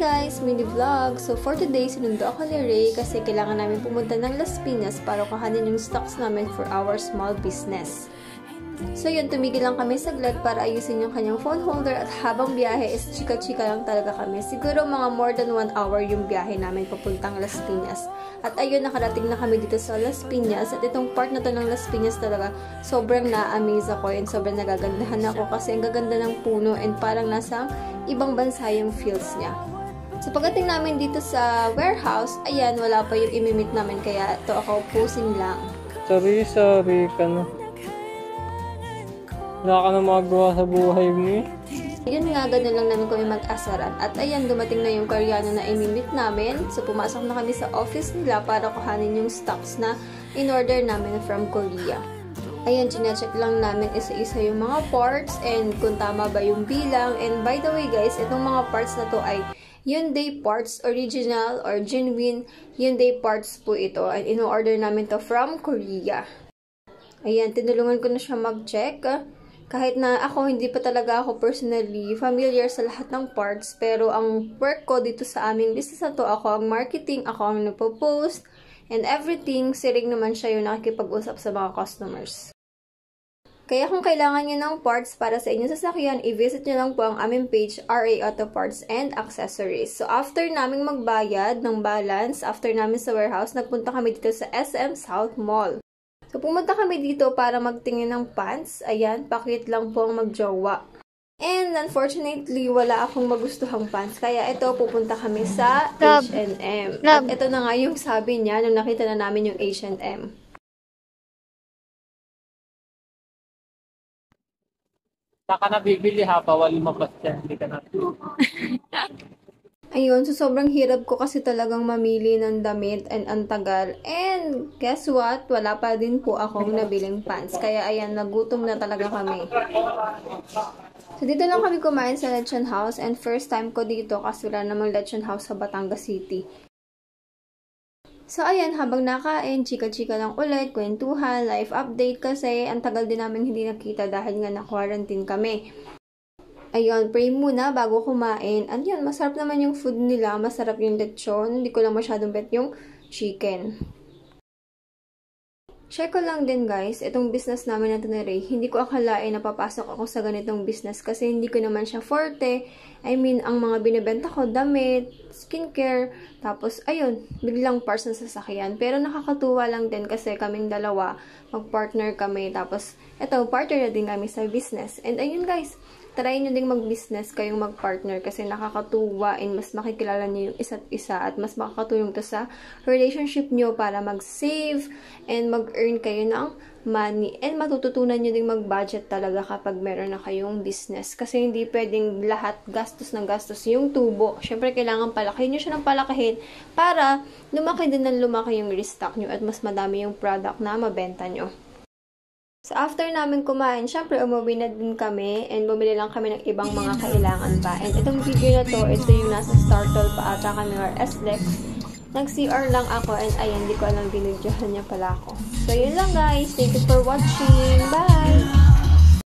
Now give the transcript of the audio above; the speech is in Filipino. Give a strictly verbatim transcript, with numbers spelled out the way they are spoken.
guys, mini vlog. So for today, sinundo ako ni Ray kasi kailangan namin pumunta ng Las Piñas para kuhanin yung stocks namin for our small business. So yun, tumigil lang kami saglit para ayusin yung kanyang phone holder at habang biyahe is chika-chika lang talaga kami. Siguro mga more than one hour yung biyahe namin papuntang Las Piñas. At ayun, nakarating na kami dito sa Las Piñas at itong part na to ng Las Piñas talaga sobrang na-amaze ako and sobrang nagagandahan ako kasi ang gaganda ng puno and parang nasa ibang bansa yung fields niya. So pagdating namin dito sa warehouse, ayan, wala pa yung imimit namin kaya to ako posing lang. Sorry, sorry ka na. Wala ka na magawa sa buhay mo. Yun nga, ganun lang namin kami mag-asaran. At ayan, dumating na yung Koreano na imimit namin. So pumasok na kami sa office nila para kuhanin yung stocks na in-order namin from Korea. Ayan, chinecheck lang namin isa-isa yung mga parts and kung tama ba yung bilang. And by the way guys, itong mga parts na to ay Hyundai parts, original or genuine Hyundai parts po ito. And in-order namin to from Korea. Ayan, tinulungan ko na siya mag-check. Kahit na ako, hindi pa talaga ako personally familiar sa lahat ng parts. Pero ang work ko dito sa aming business na to, ako ang marketing, ako ang nagpo-post. And everything, si Ring naman siya yung nakikipag-usap sa mga customers. Kaya kung kailangan nyo ng parts para sa inyong sasakyan, i-visit nyo lang po ang aming page, R A Auto Parts and Accessories. So after naming magbayad ng balance, after namin sa warehouse, nagpunta kami dito sa S M South Mall. So pumunta kami dito para magtingin ng pants. Ayan, pakit lang po ang magjowa. And unfortunately, wala akong magustuhang pants. Kaya ito, pupunta kami sa H and M. At ito na nga yung sabi niya nung nakita na namin yung H and M. Saka na bibili ha, bawal lumabas yan. Hindi ka na. Ayun, so sobrang hirap ko kasi talagang mamili ng damit and antagal. And guess what? Wala pa din po akong nabiling pants. Kaya ayan, nagutom na talaga kami. So dito lang kami kumain sa Letchon House and first time ko dito kasi wala namang Letchon House sa Batangas City. So ayan, habang nakain, chika-chika lang ulit, kwentuhan, life update kasi ang tagal din namin hindi nakita dahil nga na-quarantine kami. Ayun, pray muna bago kumain. Ayun, masarap naman yung food nila. Masarap yung lechon. Hindi ko lang masyadong bet yung chicken. Share ko lang din guys, itong business namin na Tonnerre, hindi ko akalain na papasok ako sa ganitong business kasi hindi ko naman siya forte. I mean, ang mga binibenta ko, damit, skincare, tapos ayun, biglang parts ng sasakyan. Pero nakakatuwa lang din kasi kaming dalawa, magpartner kami, tapos eto, partner na din kami sa business. And ayun guys, try nyo ding mag-business kayong mag-partner kasi nakakatuwa and mas makikilala nyo yung isa't isa at mas makakatulong to sa relationship nyo para mag-save and mag-earn kayo ng money and matututunan nyo ding mag-budget talaga kapag meron na kayong business kasi hindi pwedeng lahat gastos ng gastos yung tubo. Syempre kailangan palakihin nyo siya ng palakihin para lumaki din ng lumaki yung restock nyo at mas madami yung product na mabenta nyo. So after namin kumain, syempre umuwi na din kami and bumili lang kami ng ibang mga kailangan pa. And itong video na to, ito yung nasa Startle pa ata kami or S-Lex. Nag-C R lang ako and ayan, di ko alam binidyohan niya pala ako. So yun lang guys, thank you for watching, bye!